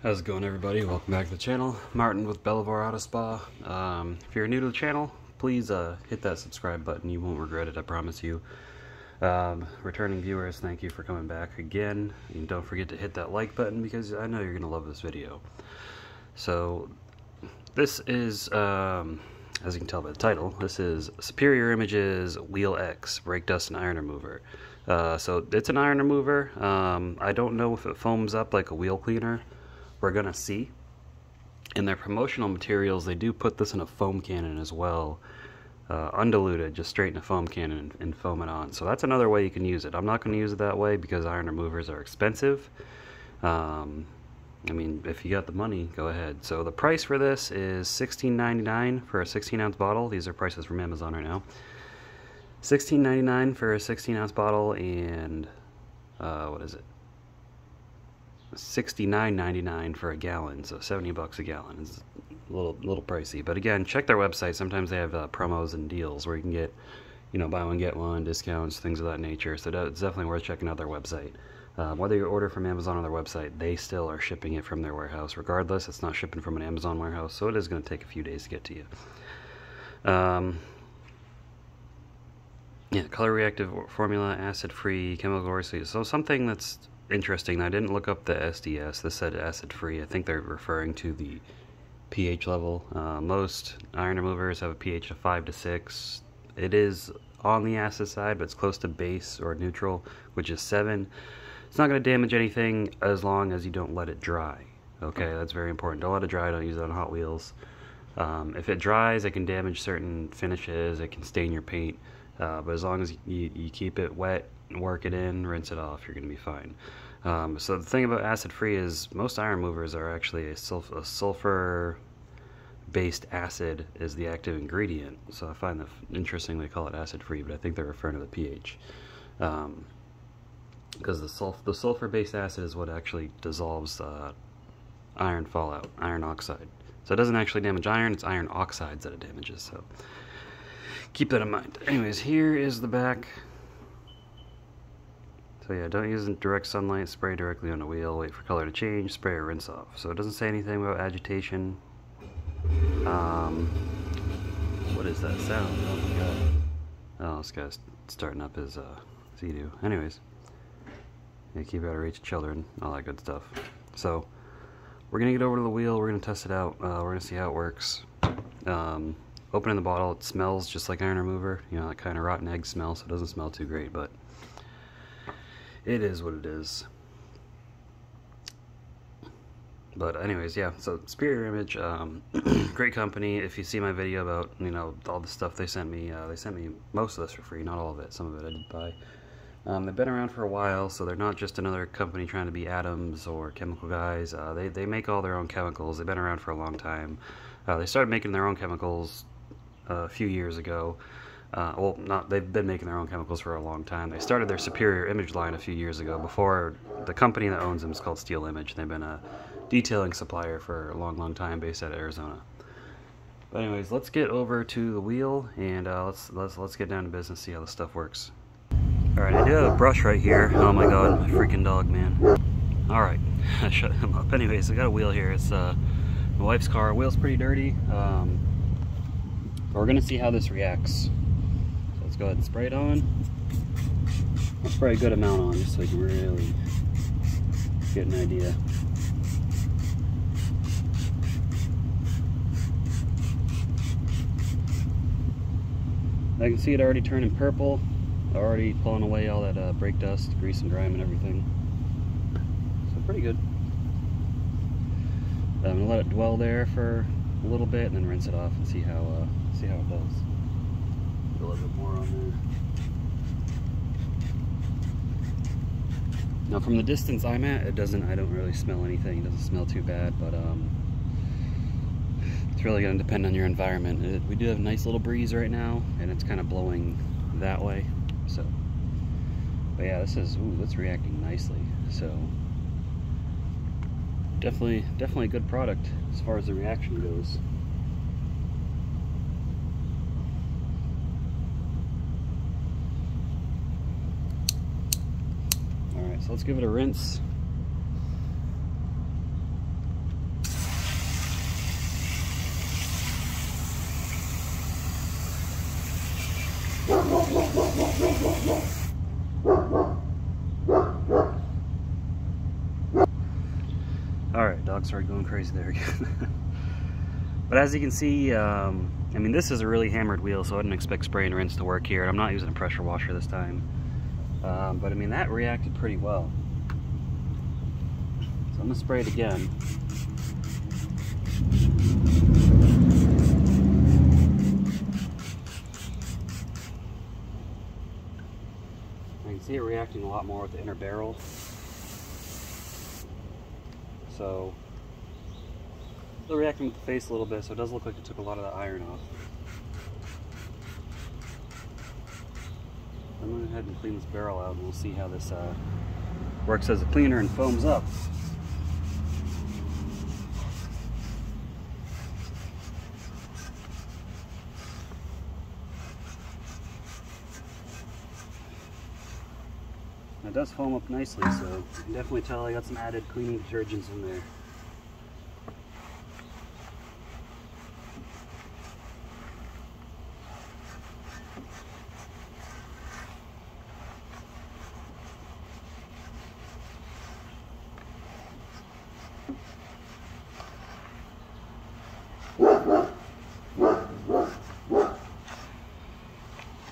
How's it going, everybody? Welcome back to the channel. Martin with Bel Lavoro Auto Spa. If you're new to the channel, please hit that subscribe button. You won't regret it, I promise you. Returning viewers, thank you for coming back again. And don't forget to hit that like button because I know you're going to love this video. So, this is, as you can tell by the title, this is Superior Image's Wheel X, Brake Dust and Iron Remover. So, it's an iron remover. I don't know if it foams up like a wheel cleaner. We're gonna see. In their promotional materials, they do put this in a foam cannon as well, undiluted, just straight in a foam cannon and foam it on. So that's another way you can use it. I'm not going to use it that way because iron removers are expensive. I mean, if you got the money, go ahead. So the price for this is $16.99 for a 16-ounce bottle. These are prices from Amazon right now. $16.99 for a 16-ounce bottle, and what is it? $69.99 for a gallon, so 70 bucks a gallon. It's a little pricey, but again, check their website. Sometimes they have promos and deals where you can get, you know, buy one get one, discounts, things of that nature. So it's definitely worth checking out their website. Whether you order from Amazon or their website, they still are shipping it from their warehouse. Regardless, it's not shipping from an Amazon warehouse, so it is going to take a few days to get to you. Yeah, color reactive formula, acid free, chemical reactive. So something that's interesting. I didn't look up the SDS. This said acid-free. I think they're referring to the pH level. Most iron removers have a pH of 5 to 6. It is on the acid side, but it's close to base or neutral, which is 7. It's not going to damage anything as long as you don't let it dry. Okay, that's very important. Don't let it dry. Don't use it on Hot Wheels. If it dries, it can damage certain finishes. It can stain your paint. But as long as you keep it wet, work it in, rinse it off, you're going to be fine. So the thing about acid-free is most iron removers are actually a sulfur-based acid is the active ingredient. So I find that interesting they call it acid-free, but I think they're referring to the pH. Because the sulfur-based acid is what actually dissolves iron fallout, iron oxide. So it doesn't actually damage iron, it's iron oxides that it damages. So keep that in mind. Anyways, here is the back. So yeah, don't use direct sunlight, spray directly on the wheel, wait for color to change, spray or rinse off. So it doesn't say anything about agitation. What is that sound? Oh my god. Oh, this guy's starting up his Z-Doo. Anyways, yeah, keep out of reach of children, all that good stuff. So we're going to get over to the wheel, we're going to test it out, we're going to see how it works. Opening the bottle, it smells just like iron remover, you know, that kind of rotten egg smell, so it doesn't smell too great, but it is what it is. But anyways, yeah, so Superior Image, great company. If you see my video about, you know, all the stuff they sent me most of this for free, not all of it, some of it I did buy. They've been around for a while, so they're not just another company trying to be Adams or chemical guys. They make all their own chemicals. They've been around for a long time. They started making their own chemicals a few years ago. Well, not, they've been making their own chemicals for a long time. They started their Superior Image line a few years ago. Before, the company that owns them is called Steel Image. They've been a detailing supplier for a long time, based out of Arizona. But anyways, let's get over to the wheel and let's get down to business, see how this stuff works. All right, I do have a brush right here. Oh my god, my freaking dog, man! All right, I shut him up. Anyways, I got a wheel here. It's my wife's car. Wheel's pretty dirty. We're gonna see how this reacts. Let's go ahead and spray it on. I'll spray a good amount on just so you can really get an idea. I can see it already turning purple, already pulling away all that brake dust, grease and grime and everything. So pretty good. I'm going to let it dwell there for a little bit and then rinse it off and see how it does. A little bit more on there. Now, from the distance I'm at, it doesn't. I don't really smell anything. It doesn't smell too bad, but it's really going to depend on your environment. We do have a nice little breeze right now, and it's kind of blowing that way. So, but yeah, this is. Ooh, it's reacting nicely. So, definitely a good product as far as the reaction goes. So let's give it a rinse. Alright, dog started going crazy there again. But as you can see, I mean, this is a really hammered wheel, so I didn't expect spray and rinse to work here. And I'm not using a pressure washer this time. But I mean, that reacted pretty well. So I'm gonna spray it again. I can see it reacting a lot more with the inner barrel. So still reacting with the face a little bit, so it does look like it took a lot of that iron off. I'm going to go ahead and clean this barrel out, and we'll see how this works as a cleaner and foams up. It does foam up nicely, so you can definitely tell I got some added cleaning detergents in there.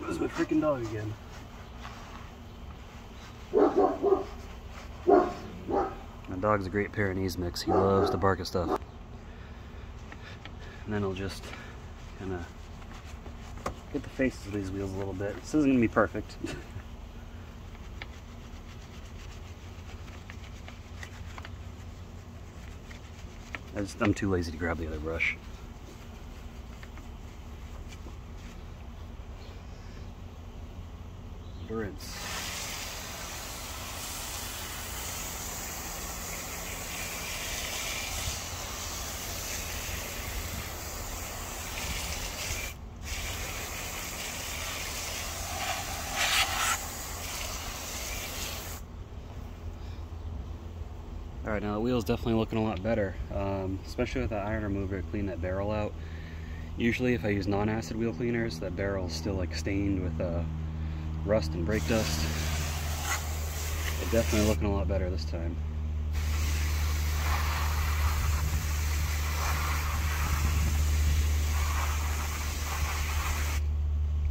There's my freaking dog again. Dog's a great Pyrenees mix. He loves to bark at stuff. And then he'll just kind of get the faces of these wheels a little bit. This isn't going to be perfect. I'm too lazy to grab the other brush. Rinse. Alright, now the wheel's definitely looking a lot better, especially with the iron remover to clean that barrel out. Usually if I use non-acid wheel cleaners, that barrel's still like stained with rust and brake dust. It's definitely looking a lot better this time.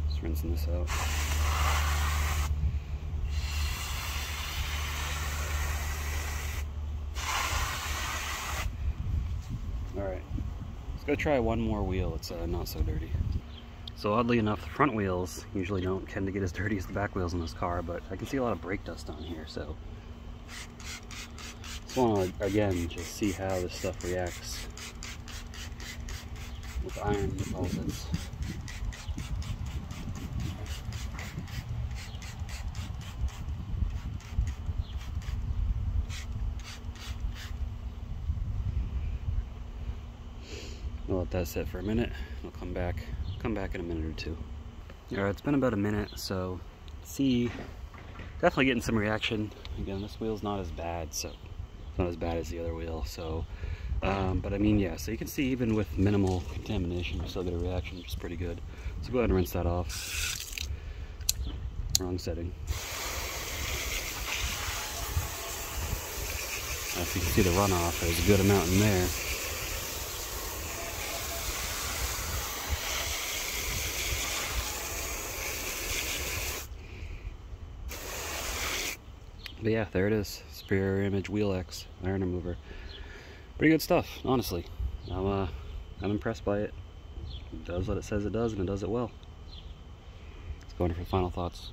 Just rinsing this out. Let's try one more wheel. It's not so dirty. So oddly enough, the front wheels usually don't tend to get as dirty as the back wheels in this car, but I can see a lot of brake dust on here, so just want to again just see how this stuff reacts with iron deposits. I'll let that sit for a minute. I'll come back in a minute or two. Alright, it's been about a minute, so see, definitely getting some reaction. Again, this wheel's not as bad, so it's not as bad as the other wheel, so but I mean, yeah, so you can see even with minimal contamination you still get a reaction, which is pretty good. So go ahead and rinse that off. Wrong setting. As you can see the runoff, there's a good amount in there. But yeah, there it is. Superior Image Wheel X iron remover. Pretty good stuff, honestly. I'm impressed by it. It does what it says it does, and it does it well. Let's go on for final thoughts.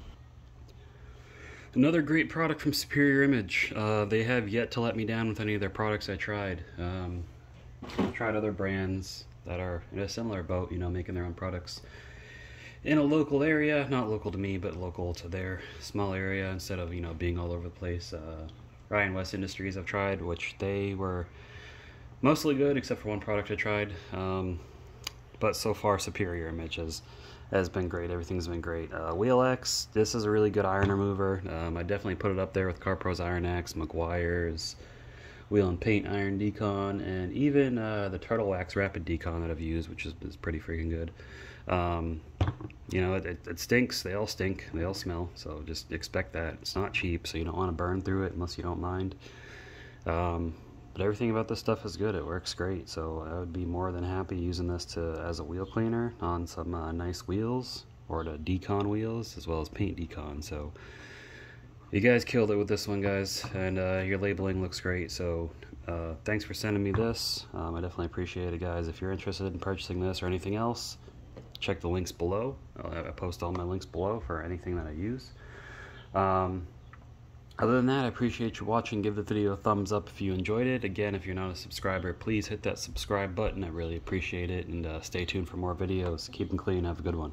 Another great product from Superior Image. They have yet to let me down with any of their products I tried. I tried other brands that are in a similar boat, you know, making their own products in a local area, not local to me, but local to their small area instead of, you know, being all over the place. Ryan West Industries I've tried, which they were mostly good except for one product I tried. But so far Superior Image has been great. Everything's been great. Wheel X, this is a really good iron remover. I definitely put it up there with CarPro's Iron X, Meguiar's Wheel and Paint Iron Decon, and even the Turtle Wax Rapid Decon that I've used, which is pretty freaking good. You know, it stinks. They all stink. They all smell. So just expect that. It's not cheap, so you don't want to burn through it unless you don't mind. But everything about this stuff is good. It works great. So I would be more than happy using this as a wheel cleaner on some nice wheels, or to decon wheels, as well as paint decon. So you guys killed it with this one, guys, and your labeling looks great. So thanks for sending me this. I definitely appreciate it, guys. If you're interested in purchasing this or anything else, check the links below. I post all my links below for anything that I use. Other than that, I appreciate you watching. Give the video a thumbs up if you enjoyed it. Again, if you're not a subscriber, please hit that subscribe button. I really appreciate it, and stay tuned for more videos. Keep them clean. Have a good one.